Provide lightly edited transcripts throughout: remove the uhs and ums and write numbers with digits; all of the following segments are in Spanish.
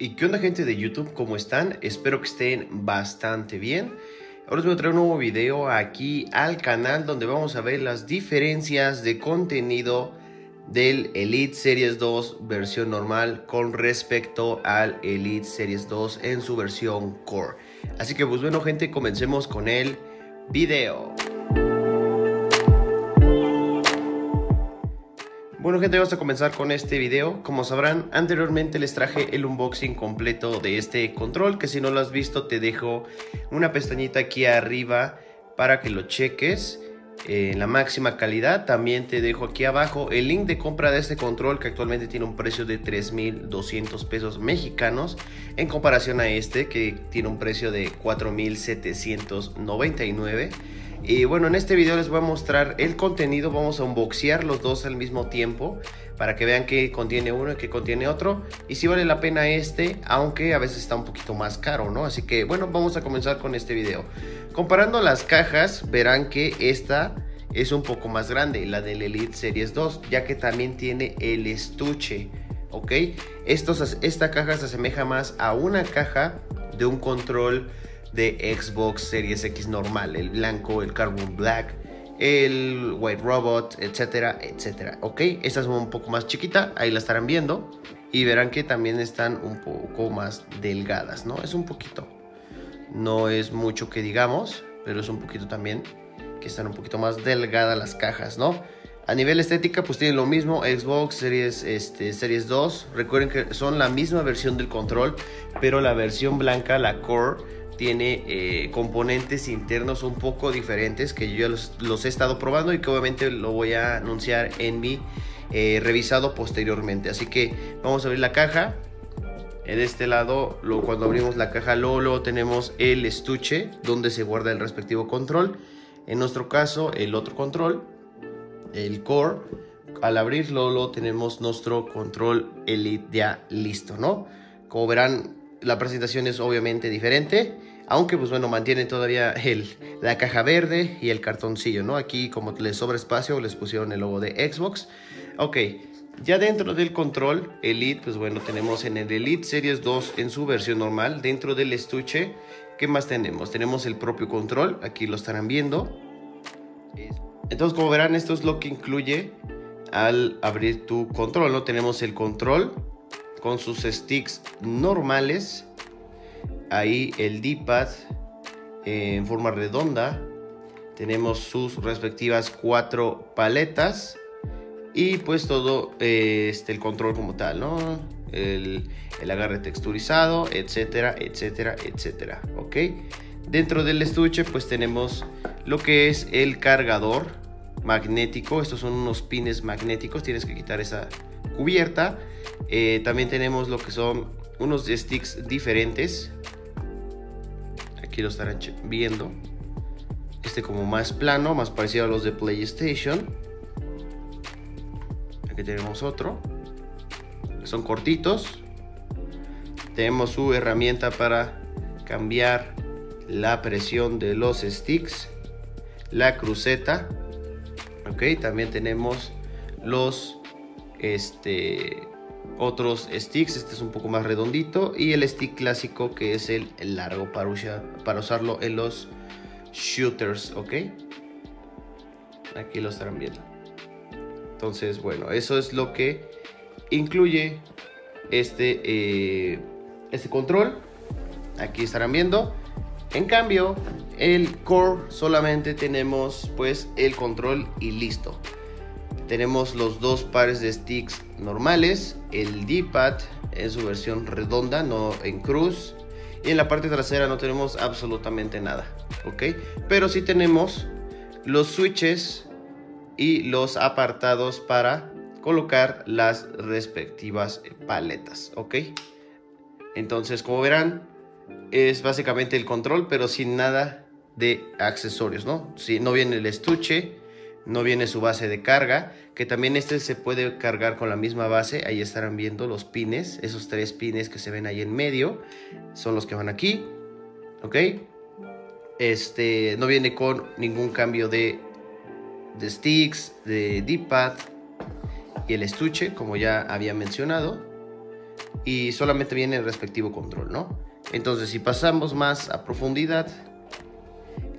¿Y qué onda, gente de YouTube? ¿Cómo están? Espero que estén bastante bien. Ahora os voy a traer un nuevo video aquí al canal donde vamos a ver las diferencias de contenido del Elite Series 2 versión normal con respecto al Elite Series 2 en su versión Core. Así que pues bueno, gente, comencemos con el video. Bueno, gente, vamos a comenzar con este video. Como sabrán, anteriormente les traje el unboxing completo de este control, que si no lo has visto te dejo una pestañita aquí arriba para que lo cheques en la máxima calidad. También te dejo aquí abajo el link de compra de este control, que actualmente tiene un precio de 3,200 pesos mexicanos en comparación a este, que tiene un precio de 4,799. Y bueno, en este video les voy a mostrar el contenido, vamos a unboxear los dos al mismo tiempo para que vean qué contiene uno y qué contiene otro, y si vale la pena este, aunque a veces está un poquito más caro, ¿no? Así que bueno, vamos a comenzar con este video. Comparando las cajas, verán que esta es un poco más grande, la del Elite Series 2, ya que también tiene el estuche, ¿ok? Esta caja se asemeja más a una caja de un control de Xbox Series X normal, el blanco, el Carbon Black, el White Robot, etcétera, etcétera. Ok, esta es un poco más chiquita, ahí la estarán viendo y verán que también están un poco más delgadas, ¿no? Es un poquito, no es mucho que digamos, pero es un poquito también que están un poquito más delgadas las cajas, ¿no? A nivel estética, pues tienen lo mismo, Xbox Series, Series 2. Recuerden que son la misma versión del control, pero la versión blanca, la Core, tiene componentes internos un poco diferentes que yo los he estado probando y que obviamente lo voy a anunciar en mi revisado posteriormente. Así que vamos a abrir la caja. De este lado, cuando abrimos la caja, luego tenemos el estuche donde se guarda el respectivo control. En nuestro caso, el otro control, el Core, al abrirlo lo tenemos nuestro control Elite ya listo, ¿no? Como verán, la presentación es obviamente diferente, aunque pues bueno, mantiene todavía la caja verde y el cartoncillo, ¿no? Aquí, como les sobra espacio, les pusieron el logo de Xbox. Ok, ya dentro del control Elite, pues bueno, tenemos en el Elite Series 2 en su versión normal, dentro del estuche, ¿qué más tenemos? Tenemos el propio control, aquí lo estarán viendo. Entonces, como verán, esto es lo que incluye al abrir tu control, ¿no? Tenemos el control con sus sticks normales, ahí el D-pad en forma redonda, tenemos sus respectivas 4 paletas y pues todo el control como tal, ¿no? El agarre texturizado, etcétera, etcétera, etcétera, ¿ok? Dentro del estuche pues tenemos lo que es el cargador magnético, estos son unos pines magnéticos, tienes que quitar esa cubierta. También tenemos lo que son unos sticks diferentes, aquí lo estarán viendo, como más plano, más parecido a los de PlayStation. Aquí tenemos otro, son cortitos. Tenemos su herramienta para cambiar la presión de los sticks, la cruceta, ok. También tenemos los otros sticks, este es un poco más redondito, y el stick clásico que es el largo para usarlo en los shooters, ok. Aquí lo estarán viendo. Entonces bueno, eso es lo que incluye este control, aquí estarán viendo. En cambio, el Core solamente tenemos pues el control y listo. Tenemos los dos pares de sticks normales, el D-pad en su versión redonda, no en cruz, y en la parte trasera no tenemos absolutamente nada, ¿ok? Pero sí tenemos los switches y los apartados para colocar las respectivas paletas, ¿ok? Entonces, como verán, es básicamente el control, pero sin nada de accesorios, ¿no? Si no viene el estuche, no viene su base de carga, que también se puede cargar con la misma base. Ahí estarán viendo los pines, esos 3 pines que se ven ahí en medio, son los que van aquí, ¿ok? No viene con ningún cambio de sticks, de D-pad y el estuche, como ya había mencionado. y solamente viene el respectivo control, ¿no? Entonces, si pasamos más a profundidad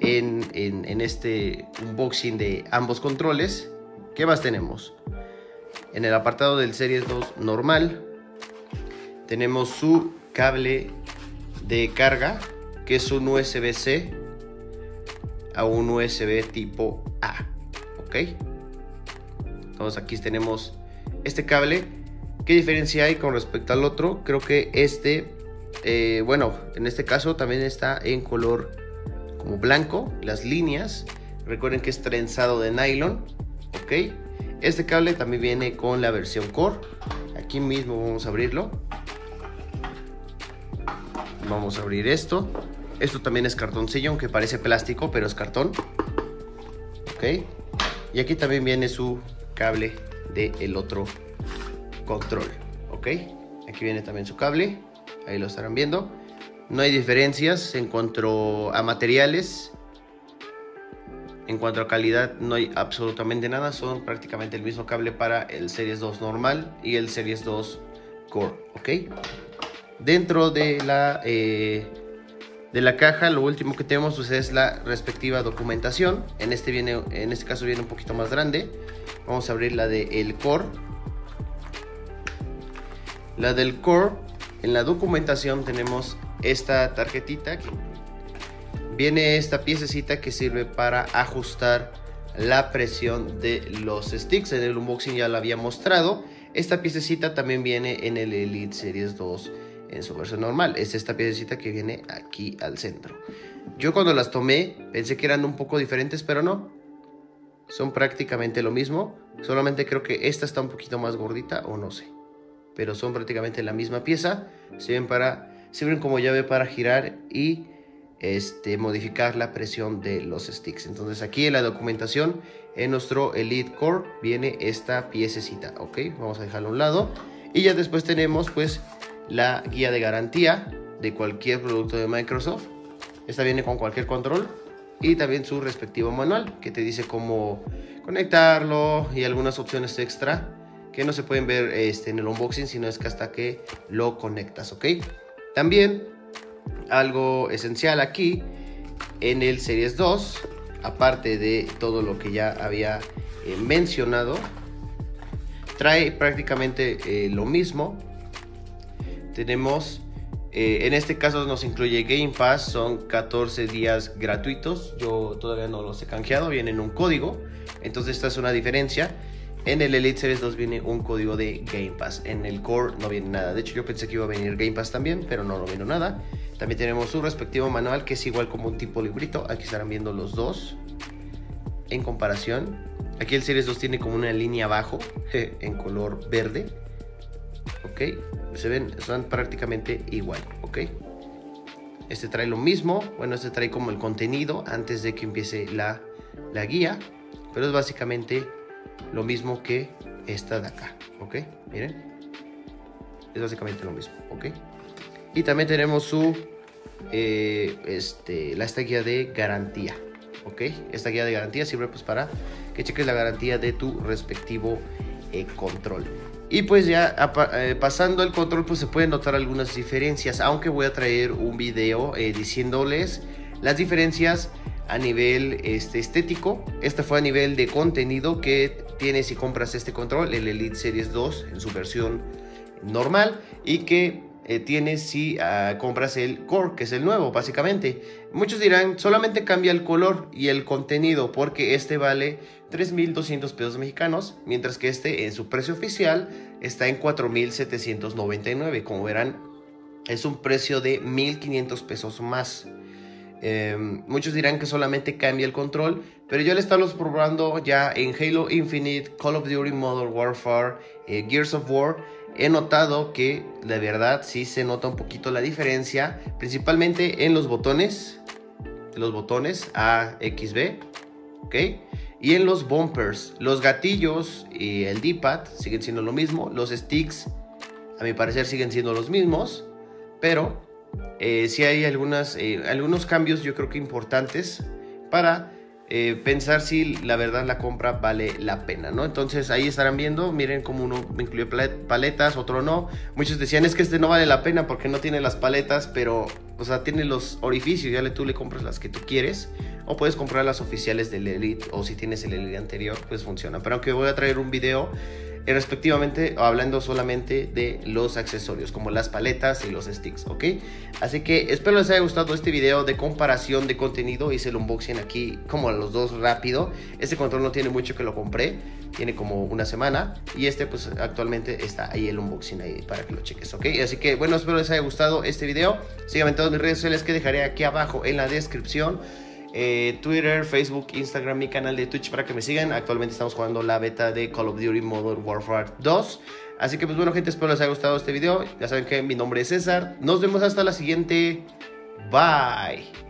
en este unboxing de ambos controles, ¿qué más tenemos? En el apartado del Series 2 normal, tenemos su cable de carga, que es un USB-C a un USB tipo A, ¿ok? Entonces aquí tenemos este cable. ¿Qué diferencia hay con respecto al otro? Creo que este, bueno, en este caso también está en color como blanco, las líneas. Recuerden que es trenzado de nylon, ¿ok? Este cable también viene con la versión Core. Aquí mismo vamos a abrirlo. Vamos a abrir esto. Esto también es cartoncillo, aunque parece plástico, pero es cartón. Ok. Y aquí también viene su cable del otro control. Ok. Aquí viene también su cable. Ahí lo estarán viendo. No hay diferencias en cuanto a materiales. En cuanto a calidad, no hay absolutamente nada. Son prácticamente el mismo cable para el Series 2 normal y el Series 2 Core. Ok. Dentro de la caja, lo último que tenemos pues, es la respectiva documentación. En este caso viene un poquito más grande. Vamos a abrir la del Core. La del Core, en la documentación tenemos esta tarjetita. Viene esta piececita que sirve para ajustar la presión de los sticks. En el unboxing ya la había mostrado. Esta piececita también viene en el Elite Series 2 en su versión normal. Es esta piececita que viene aquí al centro. Yo cuando las tomé pensé que eran un poco diferentes, pero no. Son prácticamente lo mismo. Solamente creo que esta está un poquito más gordita o no sé. Pero son prácticamente la misma pieza. Sirven como llave para girar y modificar la presión de los sticks. Entonces aquí en la documentación, en nuestro Elite Core, viene esta piececita, ok. Vamos a dejarlo a un lado y ya después tenemos pues la guía de garantía de cualquier producto de Microsoft. Esta viene con cualquier control y también su respectivo manual que te dice cómo conectarlo y algunas opciones extra que no se pueden ver en el unboxing, sino es que hasta que lo conectas, ok. También algo esencial aquí en el Series 2, aparte de todo lo que ya había mencionado, trae prácticamente lo mismo. Tenemos, en este caso nos incluye Game Pass, son 14 días gratuitos. Yo todavía no los he canjeado, vienen un código, entonces esta es una diferencia. En el Elite Series 2 viene un código de Game Pass. En el Core no viene nada. De hecho, yo pensé que iba a venir Game Pass también, pero no vino nada. También tenemos su respectivo manual, que es igual como un tipo librito. Aquí estarán viendo los dos en comparación. Aquí el Series 2 tiene como una línea abajo en color verde. Ok. Se ven, son prácticamente igual. Ok. Este trae lo mismo. Bueno, este trae como el contenido antes de que empiece la guía. Pero es básicamente lo mismo que esta de acá, ok. Miren, es básicamente lo mismo, ok. Y también tenemos su esta guía de garantía, ok. Esta guía de garantía sirve pues para que cheques la garantía de tu respectivo control. Y pues ya pasando el control, pues se pueden notar algunas diferencias, aunque voy a traer un video diciéndoles las diferencias a nivel estético. Esta fue a nivel de contenido que tiene si compras este control, el Elite Series 2 en su versión normal, y que tiene si compras el Core, que es el nuevo. Básicamente muchos dirán solamente cambia el color y el contenido, porque este vale 3,200 pesos mexicanos, mientras que este en su precio oficial está en 4,799. Como verán, es un precio de 1,500 pesos más. Muchos dirán que solamente cambia el control, pero yo al estarlos probando ya en Halo Infinite, Call of Duty Modern Warfare, Gears of War, he notado que de verdad sí se nota un poquito la diferencia, principalmente en los botones A, X, B, ¿ok? Y en los bumpers, los gatillos y el D-pad siguen siendo lo mismo, los sticks a mi parecer siguen siendo los mismos, pero sí hay algunos cambios, yo creo que importantes, para pensar si la verdad la compra vale la pena, ¿no? Entonces ahí estarán viendo, miren cómo uno incluye paletas, otro no. Muchos decían, es que este no vale la pena porque no tiene las paletas, pero, o sea, tiene los orificios, ya tú le compras las que tú quieres, o puedes comprar las oficiales del Elite, o si tienes el Elite anterior, pues funciona. Pero aunque voy a traer un video respectivamente hablando solamente de los accesorios, como las paletas y los sticks, ¿ok? Así que espero les haya gustado este video de comparación de contenido. Hice el unboxing aquí como a los dos rápido. Este control no tiene mucho que lo compré, tiene como una semana, y este pues actualmente está ahí el unboxing ahí para que lo cheques, ¿ok? Así que bueno, espero les haya gustado este video. Síganme en todas mis redes sociales que dejaré aquí abajo en la descripción. Twitter, Facebook, Instagram, mi canal de Twitch para que me sigan. Actualmente estamos jugando la beta de Call of Duty Modern Warfare 2. Así que pues bueno, gente, espero les haya gustado este video. Ya saben que mi nombre es César. Nos vemos hasta la siguiente. Bye.